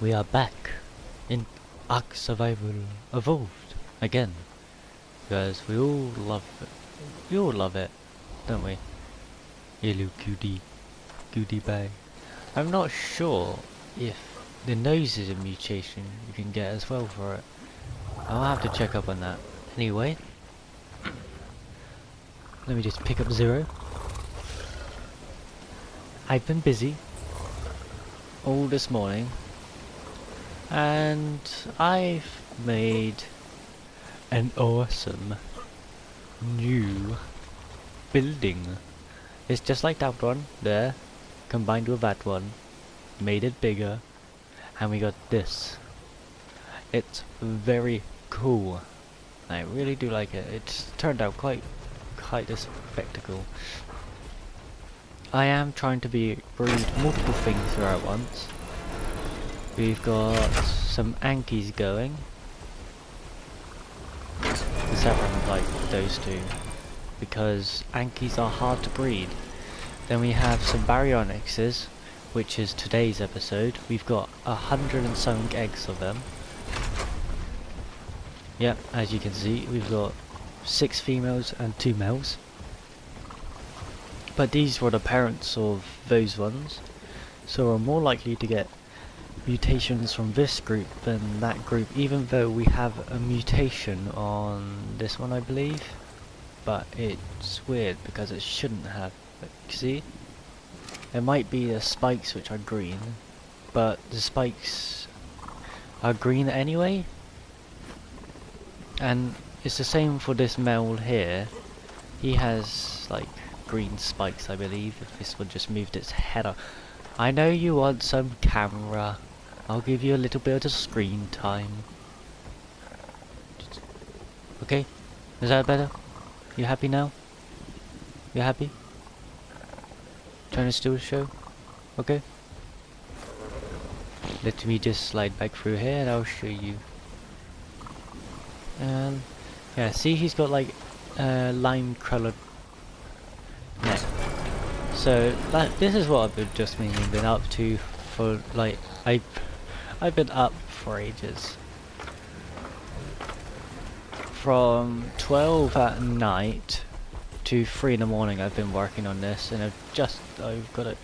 We are back in Ark Survival Evolved again, because we all love it, don't we? Hello, cutie, cutie bag. I'm not sure if the nose is a mutation you can get as well for it. I'll have to check up on that. Anyway, let me just pick up Zero. I've been busy all this morning, and I've made an awesome new building. It's just like that one there, combined with that one, made it bigger, and we got this. It's very cool. I really do like it. It's turned out quite a spectacle. I am trying to breed multiple things throughout once. We've got some Ankys going, except from like those two, because Ankys are hard to breed. Then we have some Baryonyxes, which is today's episode. We've got 107 eggs of them. Yep, as you can see, we've got 6 females and 2 males. But these were the parents of those ones, so we're more likely to get mutations from this group than that group, even though we have a mutation on this one, I believe. But it's weird because it shouldn't have. See? There might be the spikes which are green, but the spikes are green anyway. And it's the same for this male here. He has like green spikes, I believe. If this one just moved its head up. I know you want some camera. I'll give you a little bit of screen time. Okay, is that better? You happy now? You happy? Trying to steal a show? Okay. Let me just slide back through here and I'll show you. Yeah, see, he's got like lime colored neck. So that, this is what I've been up to for like I've been up for ages. From 12 at night to 3 in the morning I've been working on this, and I've got it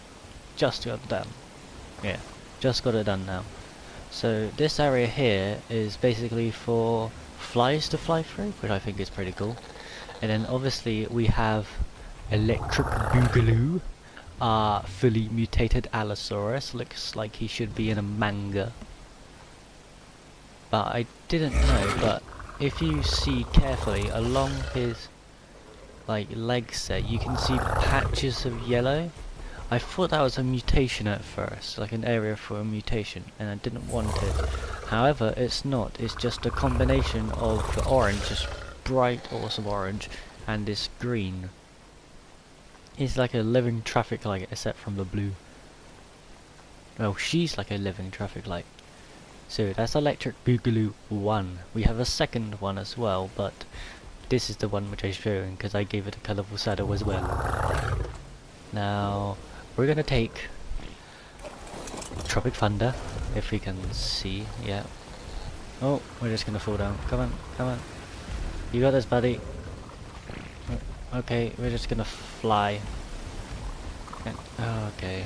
just got done. Yeah, just got it done now. So this area here is basically for flies to fly through, which I think is pretty cool. And then obviously we have Electric Boogaloo, our fully mutated Allosaurus. Looks like he should be in a manga, but I didn't know. But if you see carefully along his like leg set, you can see patches of yellow. I thought that was a mutation at first, like an area for a mutation, and I didn't want it. However, it's not. It's just a combination of the orange, this bright awesome orange, and this green. It's like a living traffic light, except from the blue. Well, she's like a living traffic light. So that's Electric Boogaloo 1. We have a second one as well, but this is the one which I showed in because I gave it a colourful shadow as well. Now we're gonna take Tropic Thunder, if we can see. Yeah. Oh, we're just gonna fall down. Come on, come on. You got this, buddy. Okay, we're just gonna fly. Okay.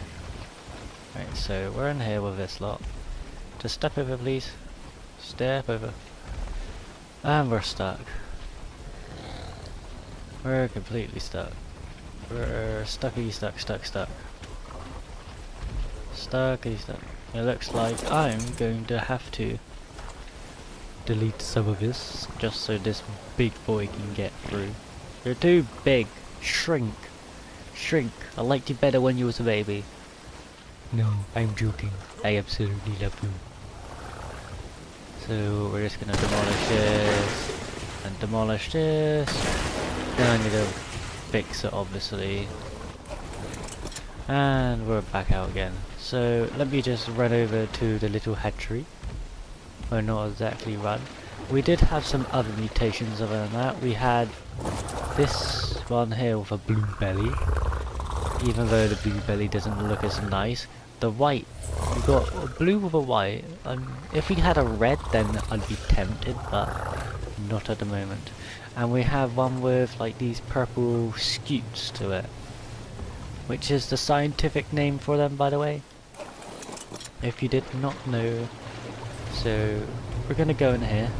Right, so we're in here with this lot. Just step over, please. Step over. And we're stuck. We're completely stuck. We're stuck. Stucky stuck. It looks like I'm going to have to delete some of this just so this big boy can get through. You're too big. Shrink. Shrink. I liked you better when you was a baby. No, I'm joking. I absolutely love you. So we're just gonna demolish this and demolish this. Then I need to fix it, obviously, and we're back out again. So let me just run over to the little hatchery. Well, not exactly run. We did have some other mutations other than that. We had this one here with a blue belly, even though the blue belly doesn't look as nice. the white. We got a blue with a white. If we had a red, then I'd be tempted, but not at the moment. And we have one with like these purple scutes to it, which is the scientific name for them, by the way, if you did not know. So we're gonna go in here,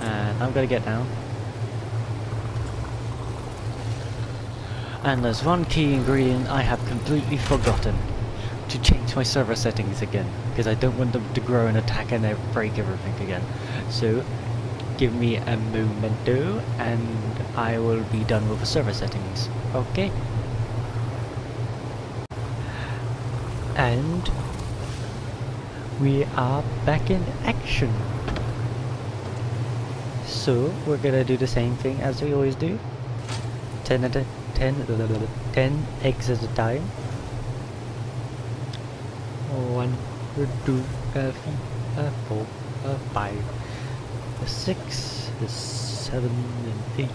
and I'm gonna get down. And there's one key ingredient I have completely forgotten: to change my server settings again, because I don't want them to grow and attack and break everything again. So give me a momento and I will be done with the server settings. Okay. And we are back in action. So we're gonna do the same thing as we always do. 10 eggs at a time. 1, 2, 3, 4, 5, 6, 7, 8,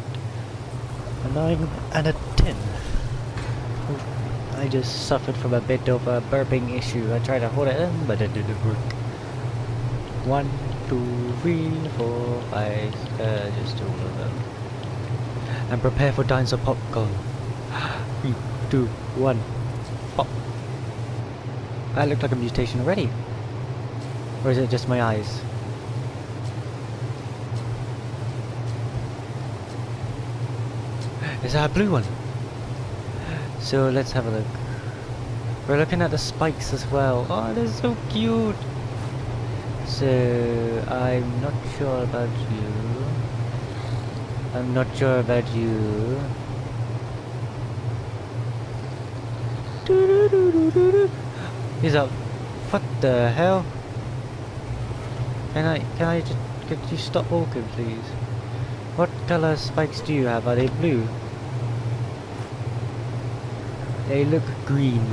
9, and a 10. I just suffered from a bit of a burping issue. I tried to hold it in, but it didn't work. 1, 2, 3, 4, 5, just all of them. And prepare for dinosaur popcorn. 3, 2, 1. Pop. I look like a mutation already. Or is it just my eyes? Is that a blue one? So let's have a look. We're looking at the spikes as well. Oh, they're so cute! So, I'm not sure about you. I'm not sure about you. Do-do-do-do-do-do. He's up. What the hell? Can I just, could you stop walking, please? What colour spikes do you have? Are they blue? They look green.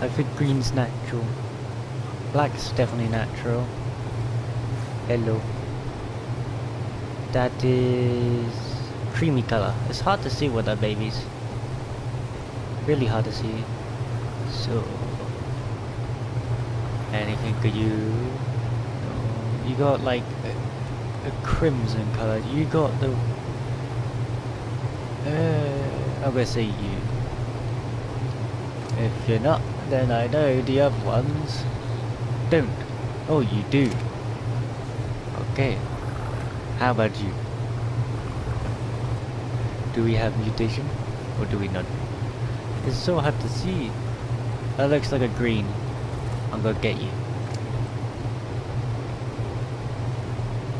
I think green's natural. Black's definitely natural. Hello. That is creamy colour. It's hard to see with our babies. Really hard to see. So anything could you... No. You got like a crimson colour. You got the... I'm gonna say you. If you're not, then I know the other ones don't. Oh, you do. Okay. How about you? Do we have mutation? Or do we not? It's so hard to see. That looks like a green. I'm gonna get you.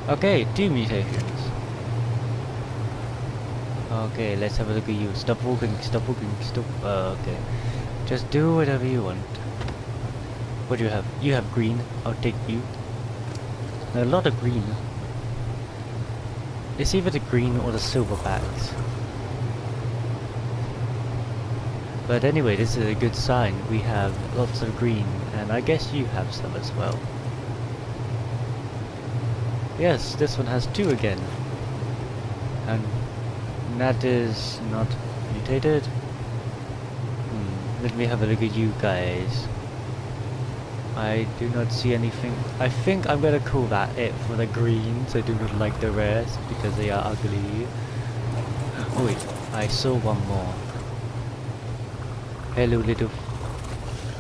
Okay, 2 mutations. Okay, let's have a look at you. Stop walking, stop walking, stop. Okay. Just do whatever you want. What do you have? You have green. I'll take you. A lot of green. It's either the green or the silver backs. But anyway, this is a good sign. We have lots of green, and I guess you have some as well. Yes, this one has 2 again. And that is not mutated. Let me have a look at you guys. I do not see anything. I think I'm gonna call that it for the greens. I do not like the rest because they are ugly. Oh wait, I saw one more. Hello little...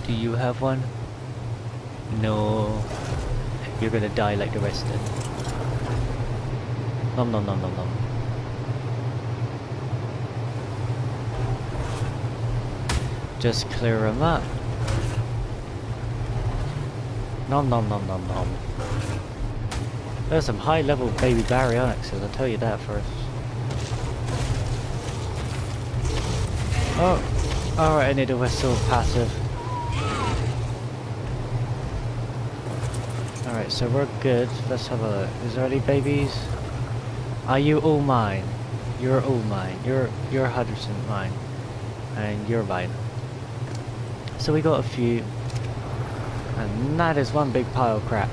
Do you have one? No. You're gonna die like the rest of them. Nom nom nom nom nom. Just clear them up. Nom nom nom nom nom. There's some high level baby Baryonyxes, I'll tell you that first. Oh! Alright, I need a whistle passive. Alright, so we're good. Let's have a look. Is there any babies? Are you all mine? You're all mine. You're 100% mine. And you're mine. So we got a few. And that is one big pile of crap.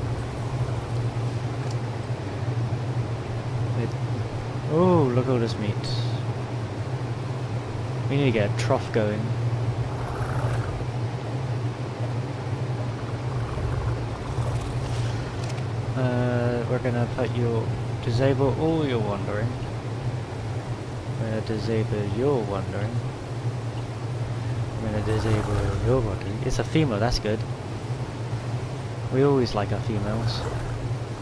Oh, look at all this meat. We need to get a trough going. We're gonna disable all your wandering. We're gonna disable your wandering. We're gonna disable your wandering. It's a female, that's good. We always like our females.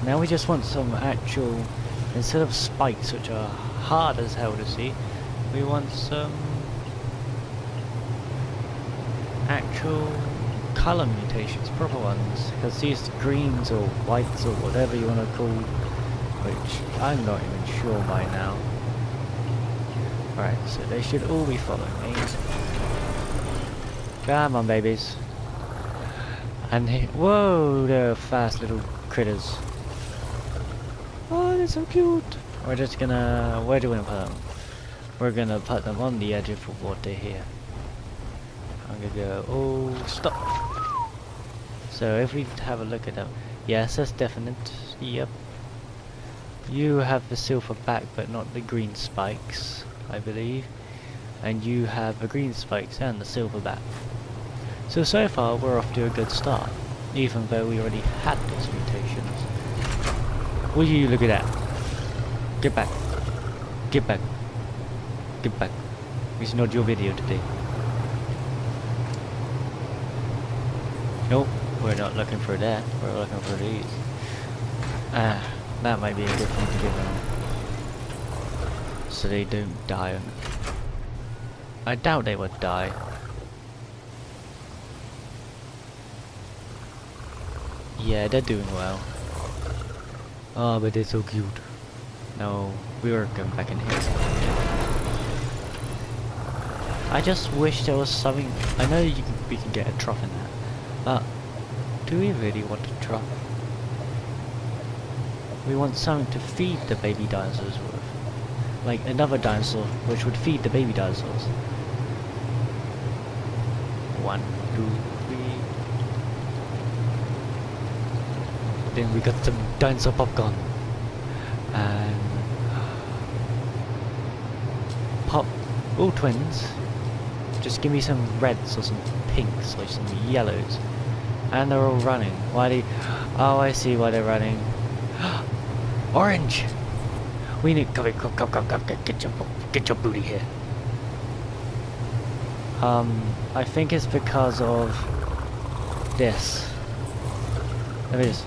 Now we just want some actual, instead of spikes which are hard as hell to see, we want some actual colour mutations, proper ones, because these greens or whites or whatever you want to call, which I'm not even sure by now. Right, so they should all be following me. Come on, babies. And whoa, they're fast little critters. Oh, they're so cute. We're just gonna, where do we put them? We're gonna put them on the edge of the water here. I'm gonna go, oh, stop. So if we have a look at them, yes, that's definite, yep. You have the silver back but not the green spikes, I believe. And you have the green spikes and the silver back. So far we're off to a good start, even though we already had those mutations. Will you look at that? Get back. Get back. Get back. It's not your video today. Nope, we're not looking for that. We're looking for these. Ah, that might be a good thing to give them. So they don't die. I doubt they would die. Yeah, they're doing well. Oh, but they're so cute. No, we were going back in here. I just wish there was something. I know we can get a trough in there, but do we really want a trough? We want something to feed the baby dinosaurs with, like another dinosaur which would feed the baby dinosaurs. 1, 2, 3. Then we got some dinosaur popcorn. And pop all twins. Just give me some reds or some pinks or some yellows. And they're all running. Why do you, oh, I see why they're running. Orange! We need get your booty here. I think it's because of this. There it is.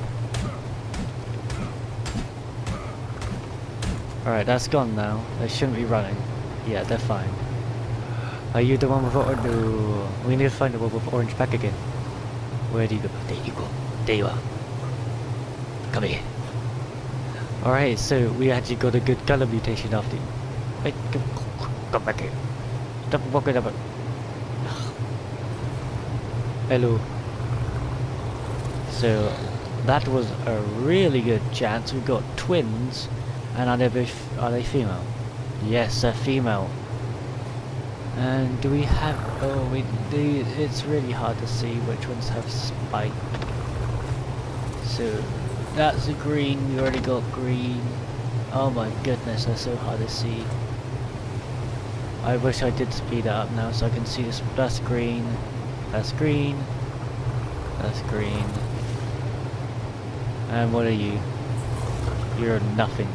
Alright, that's gone now. They shouldn't be running. Yeah, they're fine. Are you the one with orange? No. We need to find the one with orange back again. Where do you go? There you go. There you are. Come here. Alright, so we actually got a good colour mutation after you. Wait, come back here. Stop walking up. Hello. So, that was a really good chance. We got twins. And are they female? Yes, they're female. And do we have? Oh, we do. It's really hard to see which ones have spike. So that's a green. We already got green. Oh my goodness, they're so hard to see. I wish I did speed that up now so I can see this. That's green. That's green. That's green. And what are you? You're nothing.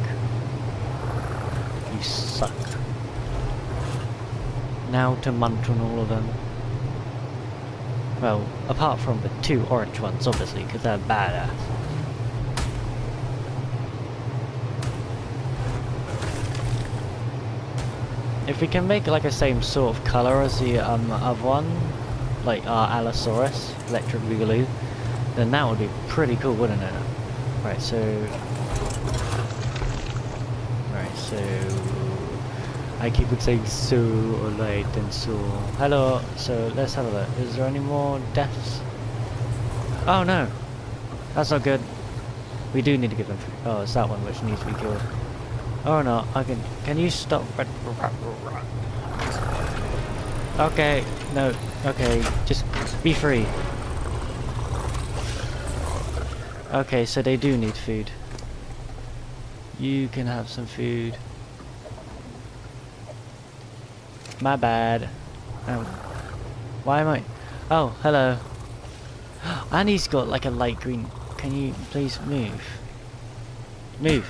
You suck. Now to munch on all of them. Well, apart from the two orange ones, obviously, because they're badass. If we can make like the same sort of colour as the other one, like our Allosaurus, Electric Boogaloo, then that would be pretty cool, wouldn't it? Right, so... I keep saying so or light and so. Hello, so let's have a look. Is there any more deaths? Oh no, that's not good. We do need to give them food. Oh, it's that one which needs to be killed. Or not, I can. Can you stop? Okay, no, okay, just be free. Okay, so they do need food. You can have some food. My bad. Why am I? Oh, hello. And he's got like a light green. Can you please move? Move.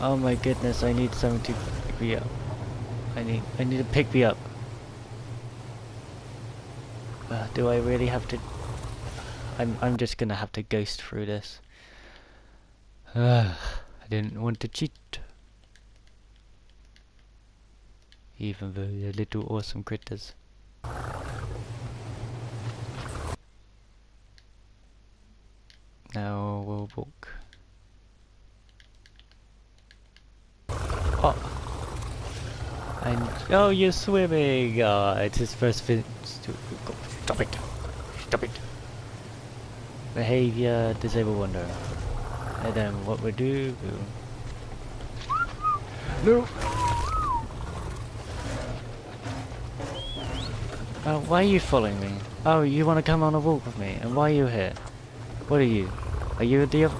Oh my goodness! I need someone to pick me up. I need to pick me up. Do I really have to? I'm just gonna have to ghost through this. I didn't want to cheat. Even though they're little awesome critters. Now we'll walk. Oh! And oh, you're swimming! Oh, it's his first fin. Stop it! Stop it! Behavior, disable wonder. And then what we do... No! Why are you following me? Oh, you want to come on a walk with me? And why are you here? What are you? Are you a deer?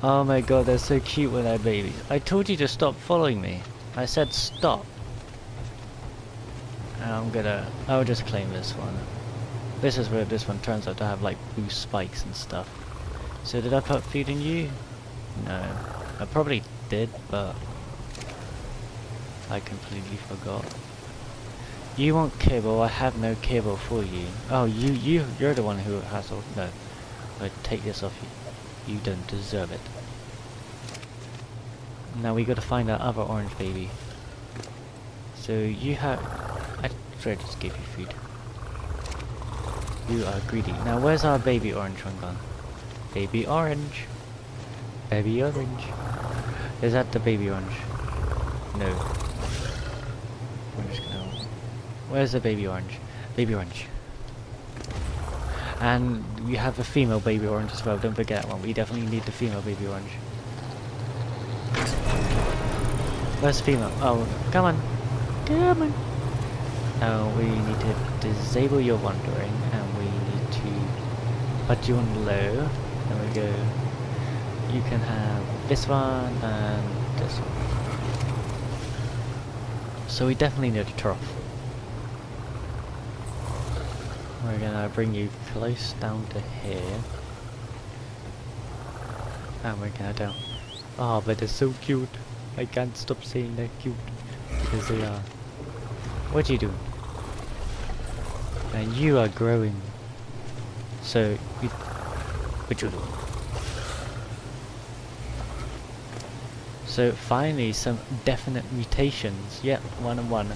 Oh my god, they're so cute when they're babies. I told you to stop following me. I said stop. I'll just claim this one. This is where this one turns out to have like blue spikes and stuff. So did I put food in you? No. I probably did, but I completely forgot. You want cable, I have no cable for you. Oh, you're the one who has all... No. I take this off you. You don't deserve it. Now we gotta find that other orange baby. So you have... I tried to just give you food. You are greedy. Now where's our baby orange one gone? Baby orange. Baby orange. Is that the baby orange? No. Where's the baby orange? Baby orange. And we have a female baby orange as well, don't forget that one. We definitely need the female baby orange. Where's the female? Oh, come on. Come on. Now we need to disable your wandering and we need to put you on low. There we go. You can have this one and this one. So we definitely need a trough. We're gonna bring you close down to here. And we're gonna down. Oh, but they're so cute. I can't stop saying they're cute. Because they are. What are you doing? And you are growing. So, what you doing? So, finally, some definite mutations. Yep, one and one.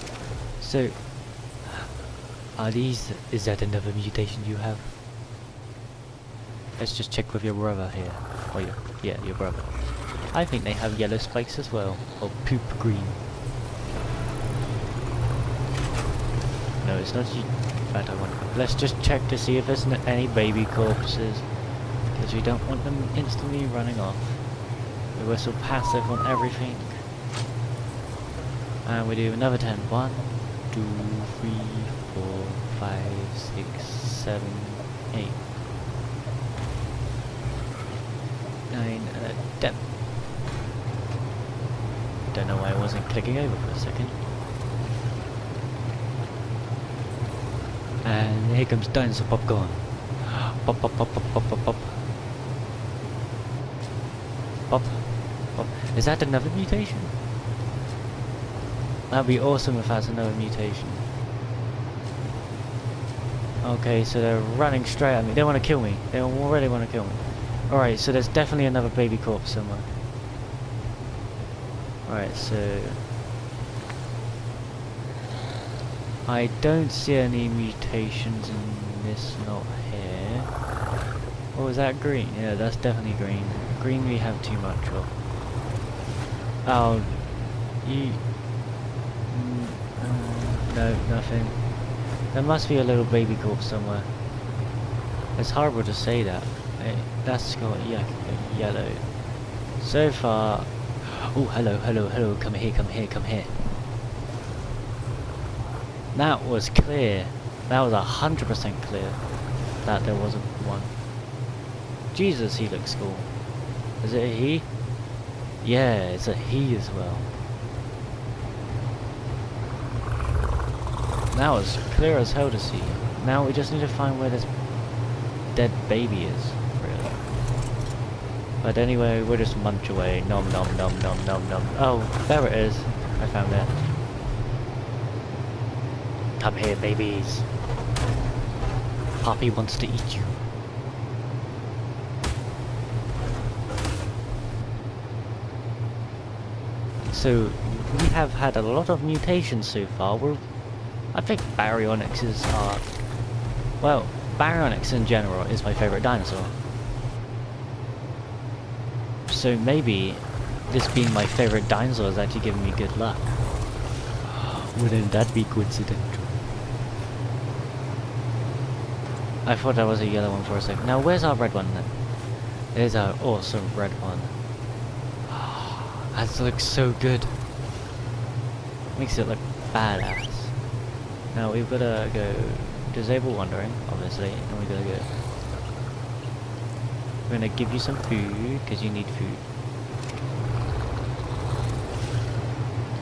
So, are these... is that another mutation you have? Let's just check with your brother here. Or your... yeah, your brother. I think they have yellow spikes as well. Or poop green. No, it's not you... In fact, I want... Let's just check to see if there's any baby corpses. Because we don't want them instantly running off. We were so passive on everything. And we do another 10. 1, 2, 3, 4, 5, 6, 7, 8, 9, and 10. Don't know why I wasn't clicking over for a second. And here comes dinosaur popcorn. Pop, pop, pop, pop, pop, pop, pop. Pop, pop. Is that another mutation? That'd be awesome if that's another mutation. Okay, so they're running straight at me. They want to kill me. They already want to kill me. Alright, so there's definitely another baby corpse somewhere. Alright, so... I don't see any mutations in this knot here. What was that, green? Yeah, that's definitely green. Green we have too much of. Oh, you... no, nothing. There must be a little baby corpse somewhere. It's horrible to say that. That's got yellow. So far... Oh, hello, hello, hello. Come here, come here, come here. That was clear. That was 100% clear that there wasn't one. Jesus, he looks cool. Is it a he? Yeah, it's a he as well. That was clear as hell to see. Now we just need to find where this dead baby is, really. But anyway, we'll just munch away. Nom nom nom nom nom nom. Oh, there it is. I found it. Come here, babies. Poppy wants to eat you. So, we have had a lot of mutations so far. I think Baryonyxes are... well, Baryonyx in general is my favourite dinosaur. So maybe this being my favourite dinosaur is actually giving me good luck. Wouldn't that be coincidental? I thought that was a yellow one for a second. Now where's our red one then? There's our awesome red one. That looks so good. Makes it look badass. Now we've got to go disable wandering, obviously, and we've got to go. We're going to give you some food, because you need food.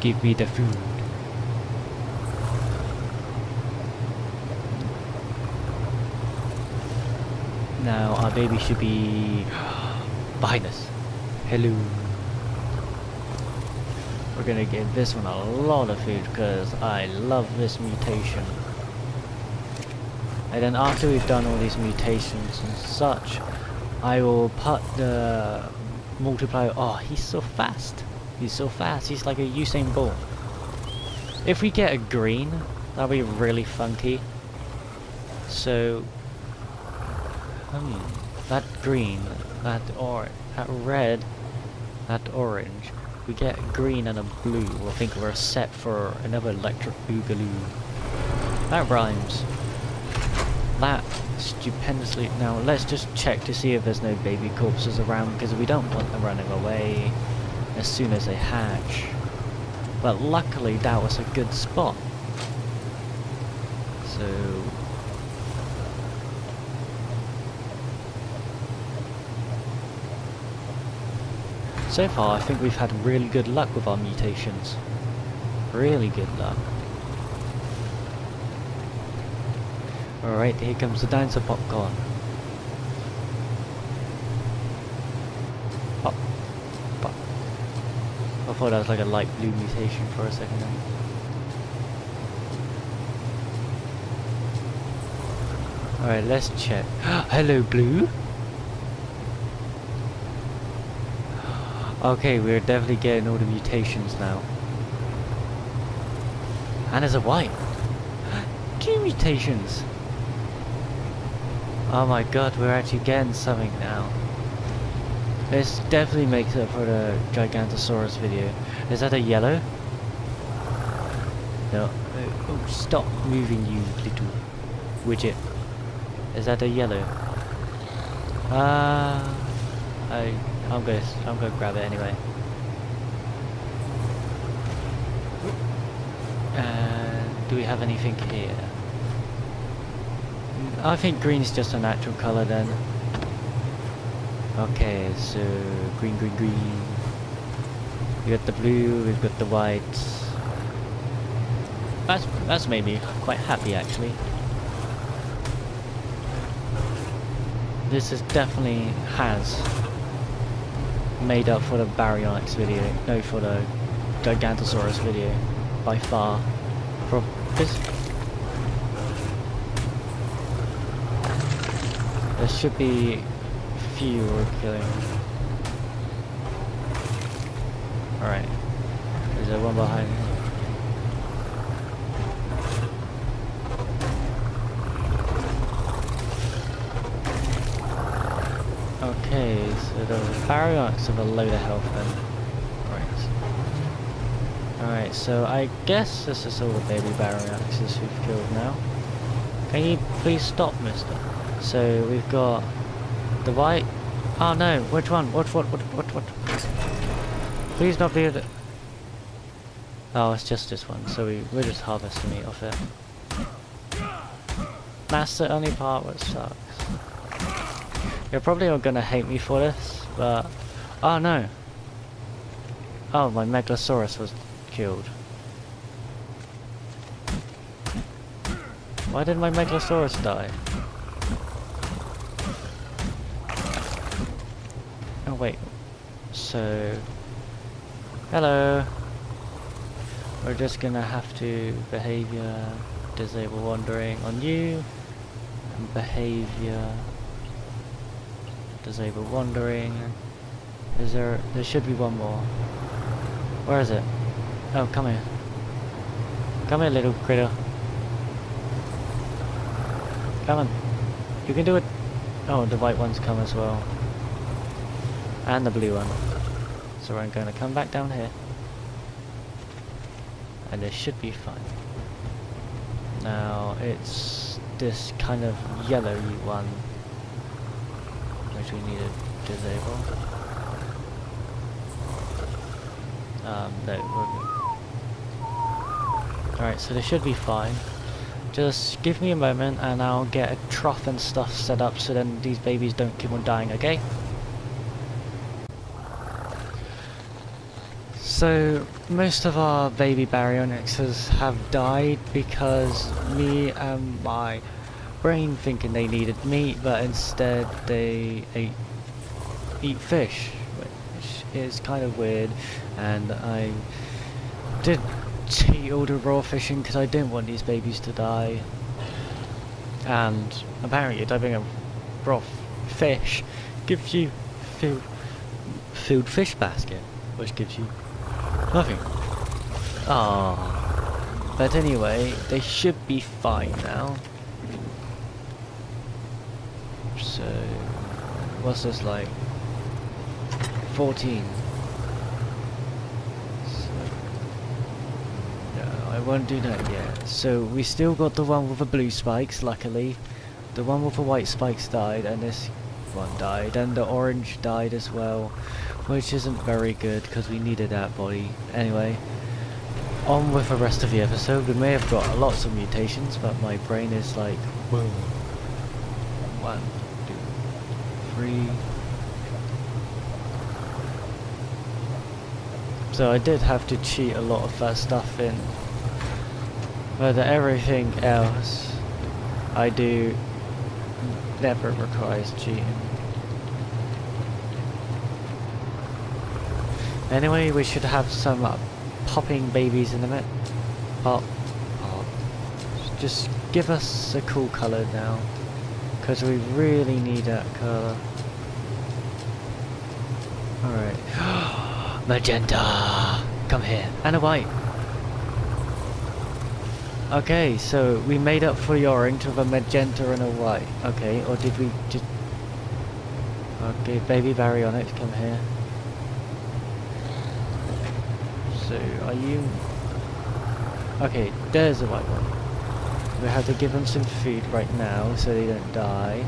Give me the food. Now our baby should be behind us. Hello. We're gonna give this one a lot of food because I love this mutation. And then after we've done all these mutations and such, I will put the multiplier. Oh, he's so fast. He's so fast. He's like a Usain Bolt. If we get a green, that'll be really funky. So, that green, that red, that orange. We get green and a blue, we'll think we're set for another Electric Boogaloo. That rhymes. That stupendously. Now let's just check to see if there's no baby corpses around, because we don't want them running away as soon as they hatch. But luckily that was a good spot. So so far, I think we've had really good luck with our mutations. Really good luck. Alright, here comes the dinosaur popcorn. Pop. Pop. I thought that was like a light blue mutation for a second then. Alright, let's check. Hello, blue! Okay, we're definitely getting all the mutations now. And there's a white. 2 mutations! Oh my god, we're actually getting something now. This definitely makes it for the Gigantosaurus video. Is that a yellow? No. Oh, stop moving, you little widget. Is that a yellow? I'm gonna grab it anyway. And do we have anything here? I think green's just a natural colour then. Okay, so green, green, green. We've got the blue, we've got the white. That's made me quite happy actually. This is definitely has made up for the Baryonyx video, no, for the Gigantosaurus video, by far. There should be few we're killing. Alright, there's a one behind me. Okay, so the Baryonyx have a load of health then. Right. Alright, so I guess this is all the baby Baryonyxes we've killed now. Can you please stop, mister? So we've got the white. Oh no, which one? What? Please not be the... oh, it's just this one, so we're just harvesting meat off it. That's the only part which sucks. You're probably all gonna hate me for this, but... oh no! Oh, my Megalosaurus was killed. Why did my Megalosaurus die? Oh wait, so... Hello! We're just gonna have to behavior disable wandering on you, and behavior disable wandering. Is there... there should be one more. Where is it? Oh, come here. Come here, little critter. Come on. You can do it. Oh, the white one's come as well. And the blue one. So we're going to come back down here. And it should be fine. Now, it's this kind of yellowy one, which we need to disable. No, we're good. Alright, so they should be fine. Just give me a moment and I'll get a trough and stuff set up so then these babies don't keep on dying, okay? So, most of our baby Baryonyxes have died because me and my brain thinking they needed meat, but instead they eat fish, which is kind of weird. And I did cheat all the raw fishing because I didn't want these babies to die. And apparently diving a raw fish gives you filled fish basket, which gives you nothing. Ah, but anyway, they should be fine now. So, what's this like? 14. Won't do that yet. So we still got the one with the blue spikes, luckily. The one with the white spikes died, and this one died, and the orange died as well, which isn't very good because we needed that body. Anyway, on with the rest of the episode. We may have got lots of mutations, but my brain is like, whoa. 1, 2, 3. So I did have to cheat a lot of that stuff in. But everything else I do never requires cheating. Anyway, we should have some popping babies in a minute. Pop, pop. Just give us a cool colour now, because we really need that colour. Alright. Magenta! Come here. And a white! Okay, so we made up for the orange with a magenta and a white. Okay, or did we just... Okay, baby Baryonyx, come here. So, are you... Okay, there's the white one. We have to give them some food right now so they don't die.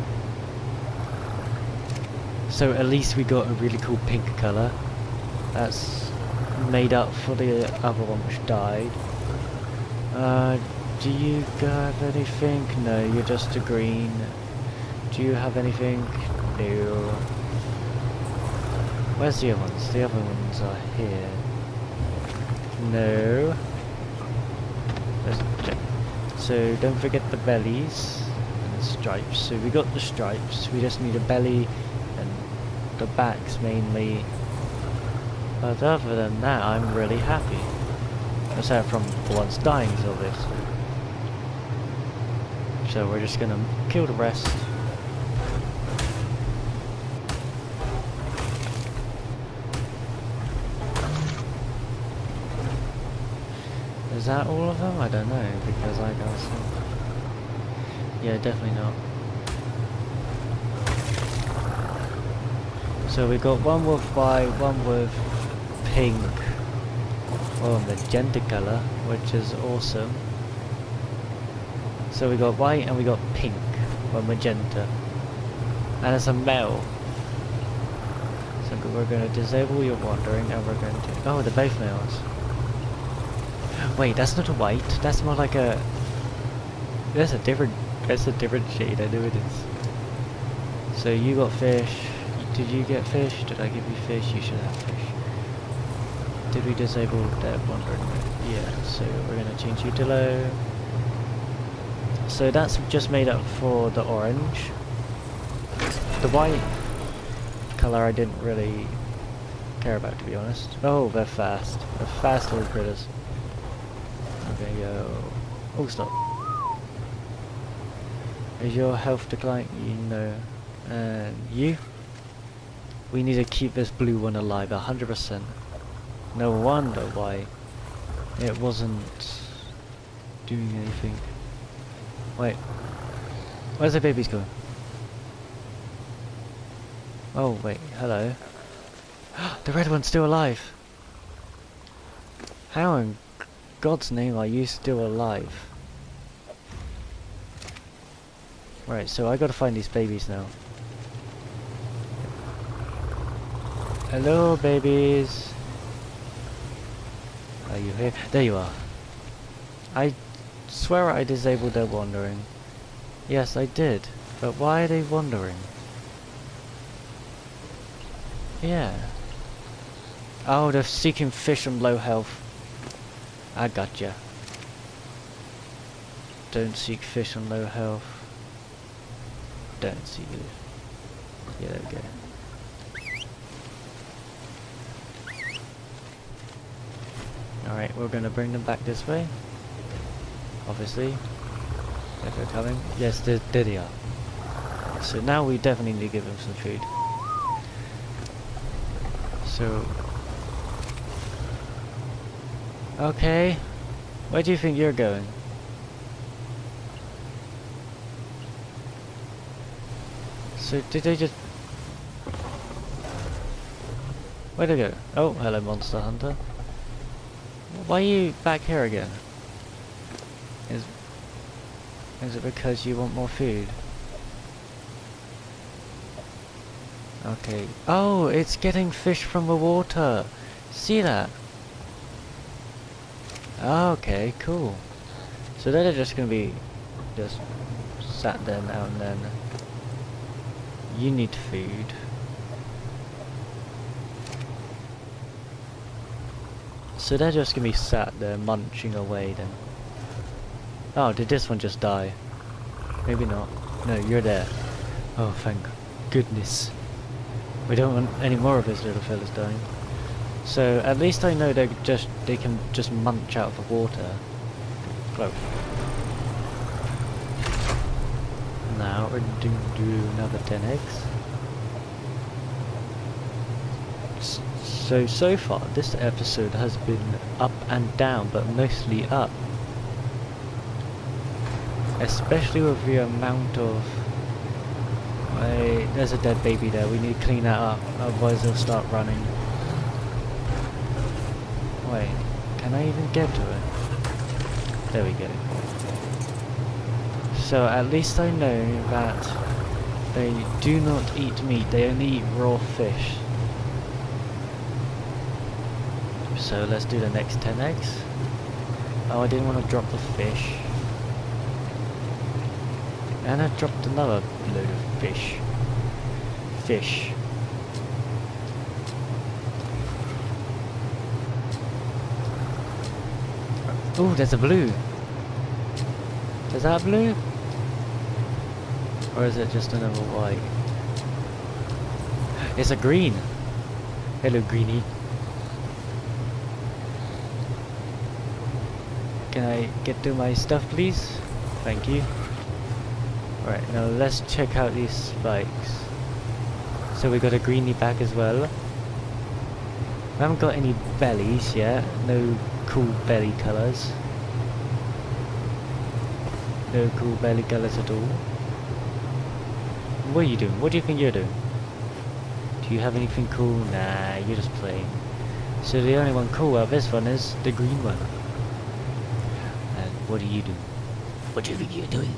So at least we got a really cool pink colour. That's made up for the other one which died. Do you have anything? No, you're just a green. Do you have anything? No. Where's the other ones? The other ones are here. No. So don't forget the bellies and the stripes. So we got the stripes. We just need a belly and the backs mainly. But other than that, I'm really happy. Aside from the ones dying till this. So we're just gonna kill the rest. Is that all of them? I don't know, because I can't see. Yeah, definitely not. So we got one with white, one with pink. Oh, magenta colour, which is awesome. So we got white and we got pink, or magenta. And it's a male. So we're going to disable your wandering and we're going to... Oh, they're both males. Wait, that's not a white, that's more like a... That's a different shade, I know it is. So you got fish. Did you get fish? Did I give you fish? You should have fish. Did we disable that wandering? Yeah, so we're gonna change you to low. So that's just made up for the orange. The white colour I didn't really care about, to be honest. Oh, they're fast. They're fast little critters. I'm gonna go... Oh, stop. Is your health declining? No. And you? We need to keep this blue one alive, 100%. No wonder why it wasn't doing anything. Wait. Where's the babies going? Oh, wait. Hello. The red one's still alive! How in God's name are you still alive? Right, so I gotta find these babies now. Hello, babies! Are you here? There you are. I swear I disabled their wandering. Yes, I did. But why are they wandering? Yeah. Oh, they're seeking fish on low health. I gotcha. Don't seek fish on low health. Don't seek it. Yeah, there we go. Alright, we're gonna bring them back this way. Obviously. If they're coming. Yes, there they are. So now we definitely need to give them some food. So... Okay. Where do you think you're going? So did they just... Where'd they go? Oh, hello, monster hunter. Why are you back here again? Is it because you want more food? Okay. Oh, it's getting fish from the water. See that? Okay, cool. So then they're just gonna be just sat there now and then. You need food. So they're just going to be sat there munching away then. Oh, did this one just die? Maybe not. No, you're there. Oh, thank goodness. We don't want any more of these little fellas dying. So at least I know they can just munch out of the water. Close. Now we're going to do another 10 eggs. So far, this episode has been up and down, but mostly up. Especially with the amount of... there's a dead baby there, we need to clean that up, otherwise they'll start running. Wait, can I even get to it? There we go. So at least I know that they do not eat meat, they only eat raw fish. So let's do the next 10 eggs. Oh, I didn't want to drop the fish. And I dropped another load of fish. Fish. Oh, there's a blue. Is that blue? Or is it just another white? It's a green. Hello, greenie. Can I get to my stuff, please? Thank you. Alright, now let's check out these spikes. So we got a greenie back as well. We haven't got any bellies yet. No cool belly colours. No cool belly colours at all. What are you doing? What do you think you're doing? Do you have anything cool? Nah, you're just playing. So the only one cool out of this one is the green one. What do you do? What do you think you're doing?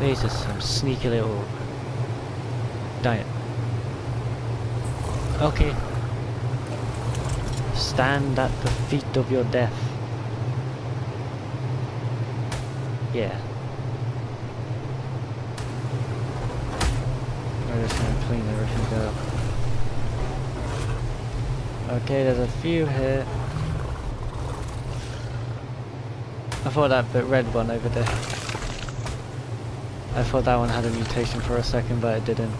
These are some sneaky little... Diet. Okay. Stand at the feet of your death. Yeah. I'm just gonna clean everything up. Okay, there's a few here. I thought that bit red one over there. I thought that one had a mutation for a second, but it didn't.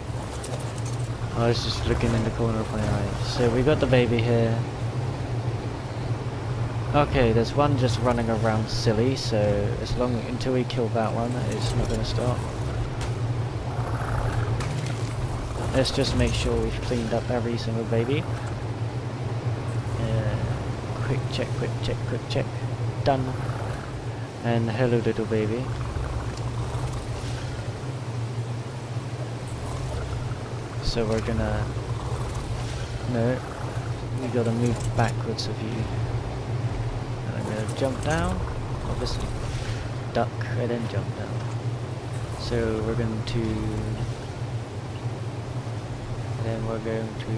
I was just looking in the corner of my eye. So we got the baby here. Okay, there's one just running around silly, so as long until we kill that one, it's not going to stop. Let's just make sure we've cleaned up every single baby. Quick check, quick check, quick check. Done. And hello little baby. So we're gonna... No. We gotta move backwards of you. And I'm gonna jump down. Obviously. Duck and then jump down. So we're going to... And then we're going to...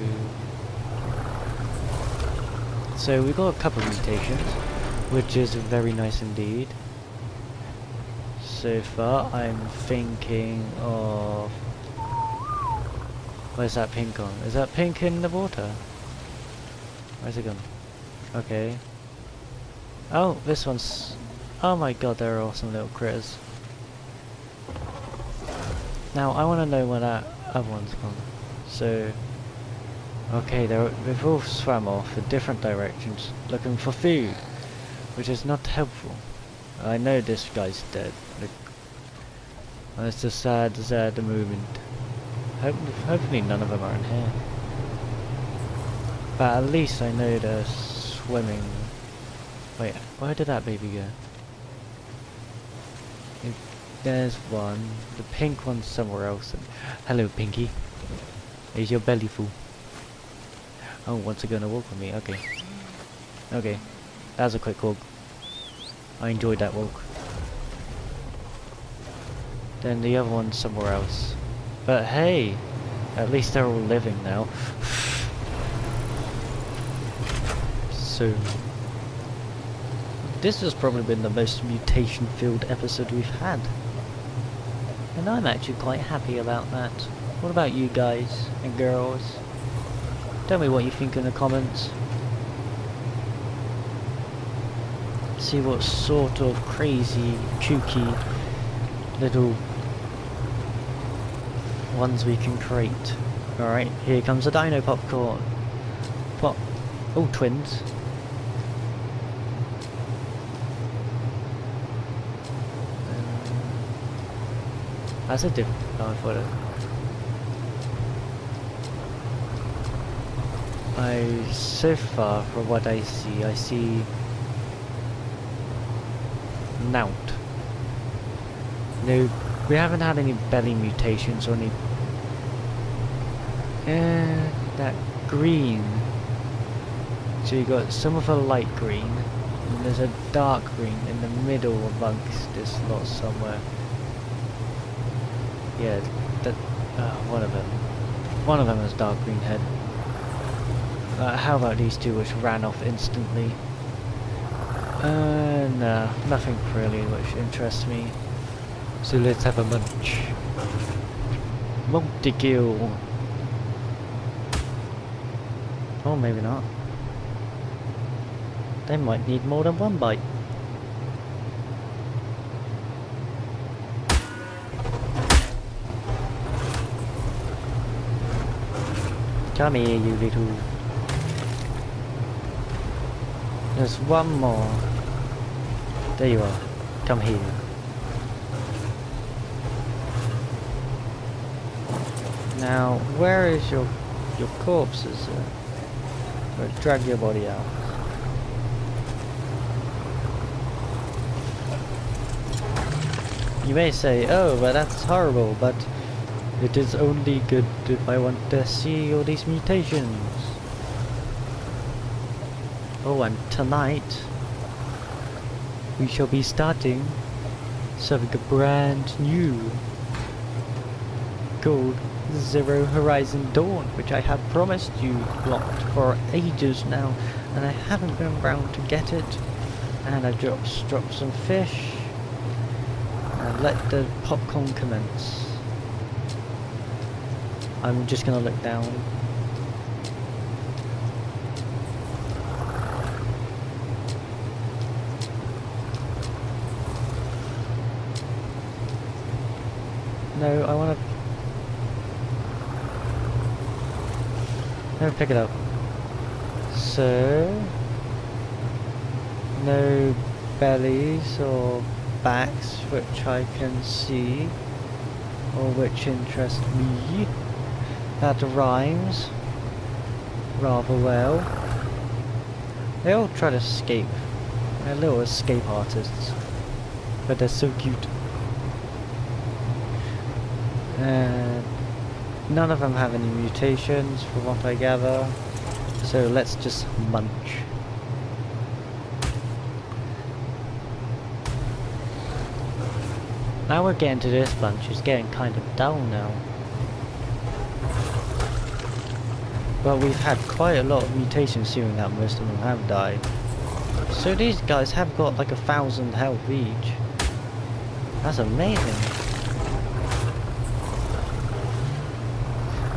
So we got a couple mutations, which is very nice indeed. So far I'm thinking of... Where's that pink on? Is that pink in the water? Where's it gone? Okay. Oh, this one's... Oh my god, there are awesome little critters. Now, I want to know where that other one's gone. So... Okay, they've all swam off in different directions, looking for food, which is not helpful. I know this guy's dead. Look. And it's a sad moment. Hopefully none of them are in here. But at least I know they're swimming. Wait, where did that baby go? There's one. The pink one's somewhere else. Hello, Pinky. Is your belly full? Oh, wants to go on a walk with me. Okay. Okay. That was a quick walk. I enjoyed that walk. Then the other one's somewhere else. But hey, at least they're all living now. So, this has probably been the most mutation-filled episode we've had. And I'm actually quite happy about that. What about you guys and girls? Tell me what you think in the comments. See what sort of crazy, kooky little ones we can create. Alright, here comes the dino popcorn. Pop. Oh, twins. That's a different. Oh, I thought it. So far, from what I see. Nout. No, we haven't had any belly mutations or any... that green. So you got some of a light green, and there's a dark green in the middle amongst this lot somewhere. Yeah, that... one of them. One of them has dark green head. How about these two which ran off instantly? No, nothing really which interests me. So let's have a munch. Multi-kill. Oh, maybe not. They might need more than one bite. Come here, you little. There's one more. There you are. Come here. Now, where is your corpses? Drag your body out. You may say, oh, but that's horrible, but it is only good if I want to see all these mutations. Oh, and tonight we shall be starting something brand new called Horizon Dawn, which I have promised you blocked for ages now, and I haven't been around to get it. And I've dropped some fish, and let the popcorn commence. I'm just gonna look down. No, I want to... No, pick it up. So... No bellies or backs which I can see, or which interest me. That rhymes rather well. They all try to escape. They're little escape artists. But they're so cute. None of them have any mutations from what I gather. So let's just munch. Now we're getting to this bunch, it's getting kind of dull now. But we've had quite a lot of mutations, seeing that most of them have died. So these guys have got like 1,000 health each. That's amazing.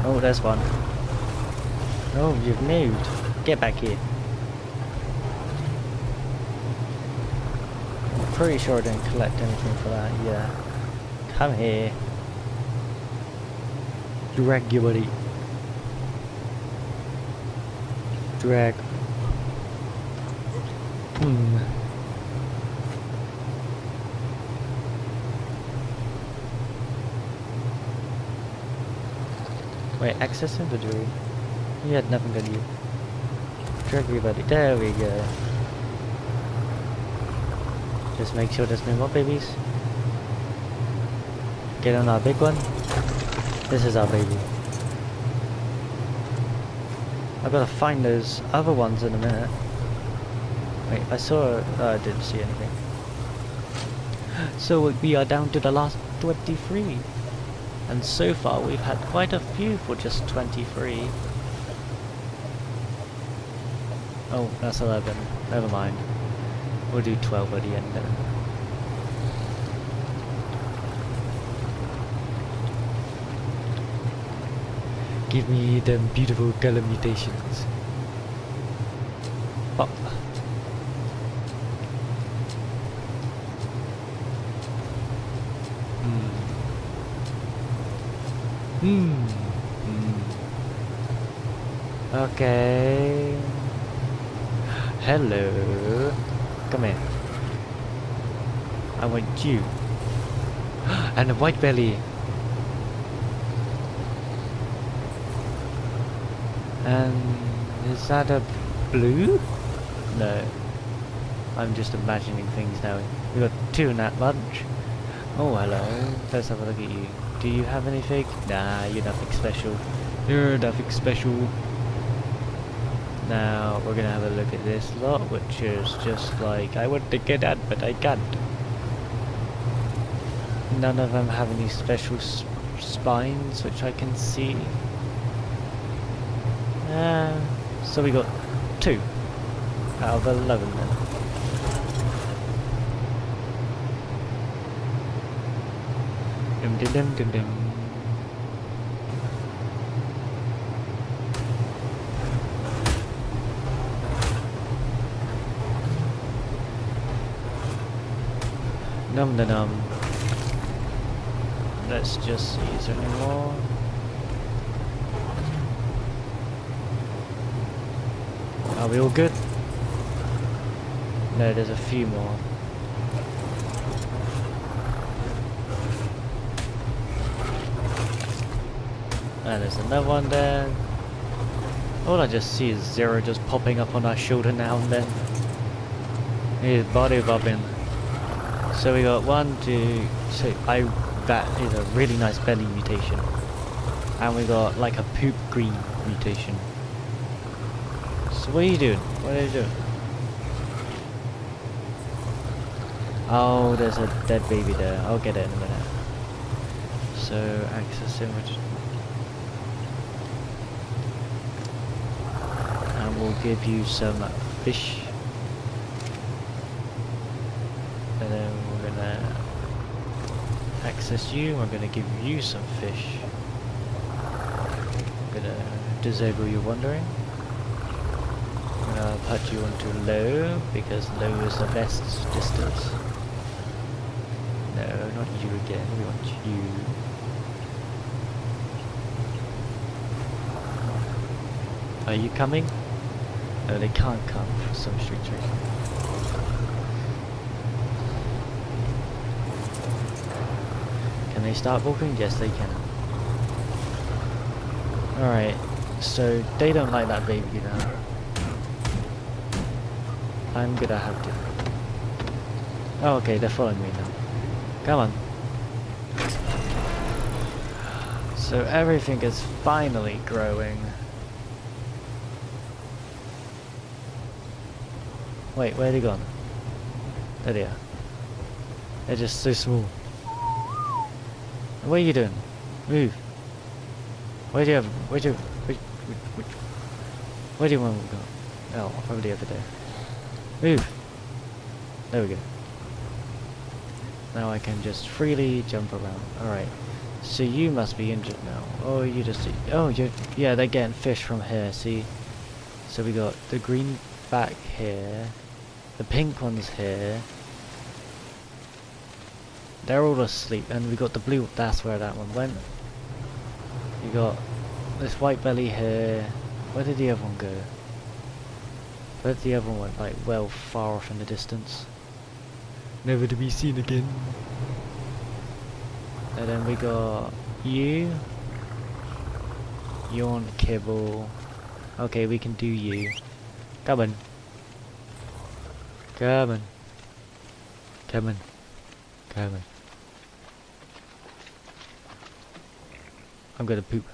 Oh, there's one. Oh, you've moved. Get back here. Pretty sure I didn't collect anything for that, yeah. Come here. Drag your buddy. Drag. Hmm. Wait, access inventory. You had nothing on you. Drag your buddy. There we go. Just make sure there's no more babies. Get on our big one. This is our baby. I've got to find those other ones in a minute. Wait, I saw... I didn't see anything. So we are down to the last 23. And so far we've had quite a few for just 23. Oh, that's 11. Never mind. We'll do 12 at the end then. Give me them beautiful colour mutations. Pop. Hmm. Hmm. Okay. Hello. Come in. I want you. And a white belly. And is that a blue? No. I'm just imagining things now. We got two in that bunch. Oh, hello. Let's have a look at you. Do you have anything? Nah, you're nothing special. You're nothing special. Now we're gonna have a look at this lot, which is just like I want to get at, but I can't. None of them have any special spines, which I can see. So we got 2 out of 11 then. Dum dum dum dum dum. Num da num. Let's just see, is there any more? Are we all good? No, there's a few more. And there's another one there. All I just see is Zero just popping up on our shoulder now and then. He's body bobbing. So we got 1, 2, so that is a really nice belly mutation. And we got like a poop green mutation. So what are you doing? What are you doing? Oh, there's a dead baby there. I'll get it in a minute. So access image. And we'll give you some fish. And then we're gonna access you, we're gonna give you some fish. I'm gonna disable your wandering. I'm gonna put you onto low, because low is the best distance. No, not you again, we want you. Are you coming? No, they can't come for some strange reason. Can they start walking? Yes, they can. Alright, so they don't like that baby now. I'm gonna have to. Oh, okay, they're following me now. Come on. So everything is finally growing. Wait, where are they gone? There they are. They're just so small. What are you doing? Move. Where do you have? Where do you want to go? Oh, probably over there. Move. There we go. Now I can just freely jump around. Alright. So you must be injured now. Oh, you just... Oh, you... Yeah, they're getting fish from here, see? So we got the green back here. The pink one's here. They're all asleep. And we got the blue... That's where that one went. You got this white belly here. Where did the other one go? Where did the other one went? Like, well far off in the distance. Never to be seen again. And then we got you. Yawn kibble. Okay, we can do you. Come on. Come on. Come on. Come on. I'm gonna poop.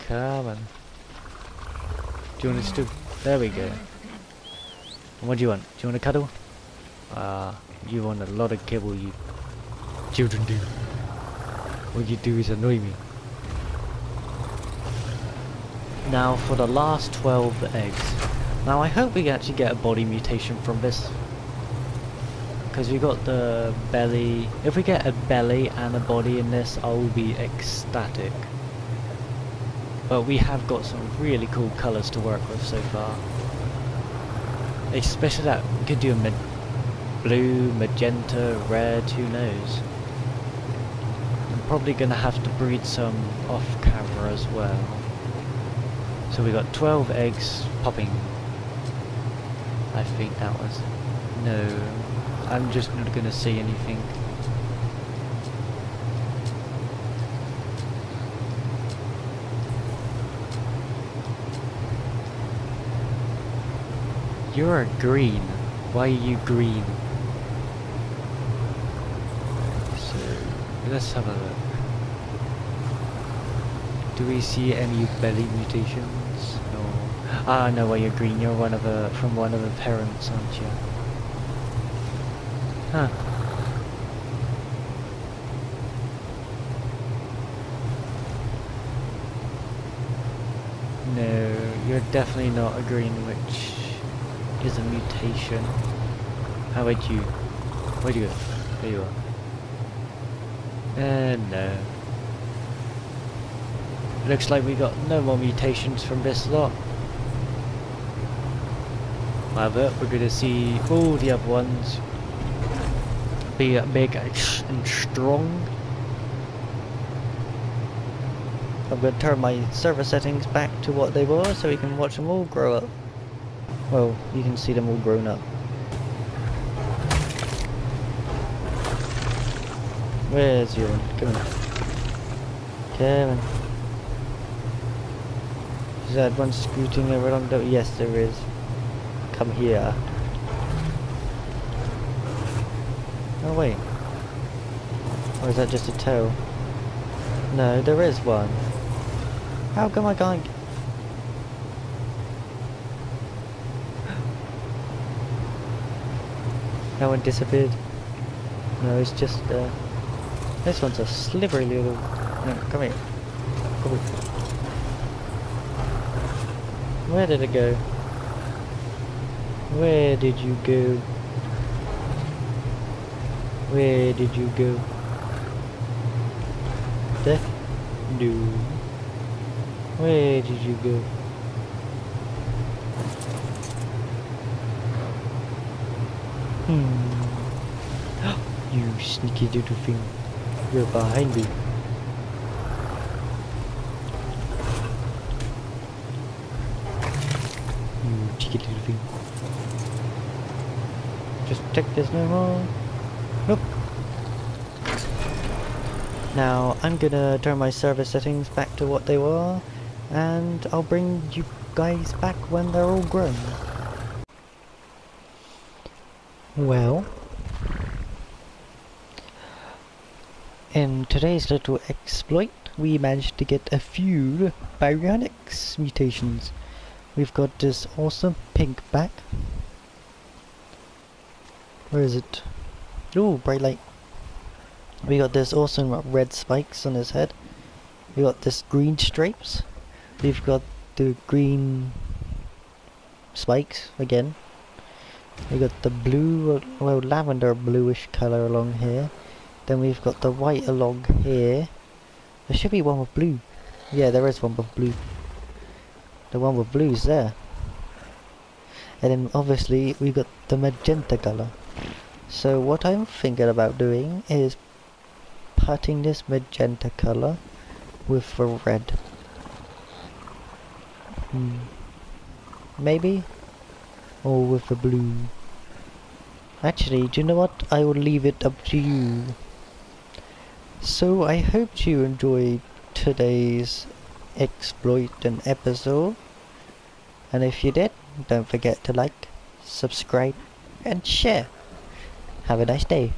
Come on. Do you want to do? There we go. And what do you want? Do you want to cuddle? You want a lot of kibble, you children do. What you do is annoy me. Now for the last 12 eggs. Now I hope we actually get a body mutation from this. Because we got the belly. If we get a belly and a body in this, I'll be ecstatic. But we have got some really cool colours to work with so far. Especially that, we could do a blue, magenta, red, who knows. I'm probably going to have to breed some off camera as well. So we got 12 eggs popping. I think that was... No, I'm just not going to see anything. You're green. Why are you green? So let's have a look. Do we see any belly mutations? No. Ah, no. Why you're green? You're from one of the parents, aren't you? Huh. No, you're definitely not a green witch. Is a mutation. How about you? Where do you go? There you are. No. Looks like we got no more mutations from this lot. However, we're gonna see all the other ones be big and strong. I'm gonna turn my server settings back to what they were so we can watch them all grow up. Well, you can see them all grown up. Where's your one? Come on. Come on. Is that one scooting over on the... Yes, there is. Come here. Oh, wait. Or is that just a tail? No, there is one. How come I can't... That one disappeared. No, it's just this one's a slivery little. No, come here. Come here. Where did it go? Where did you go? Where did you go? Death? No. Where did you go? You sneaky little thing. You're behind me. cheeky little thing. Just check there's no more. Nope. Now I'm gonna turn my server settings back to what they were, and I'll bring you guys back when they're all grown. Well, in today's little exploit, we managed to get a few Baryonyx mutations. We've got this awesome pink back. Where is it? Ooh, bright light. We got this awesome red spikes on his head. We got this green stripes. We've got the green spikes again. We got the blue, well, lavender bluish color along here. Then we've got the white along here. There should be one with blue. Yeah, there is one with blue. The one with blue's there. And then obviously we got the magenta color. So what I'm thinking about doing is putting this magenta color with the red. Maybe? Or with the blue. Actually, do you know what? I will leave it up to you. So I hope you enjoyed today's exploit and episode. And if you did, don't forget to like, subscribe, and share. Have a nice day.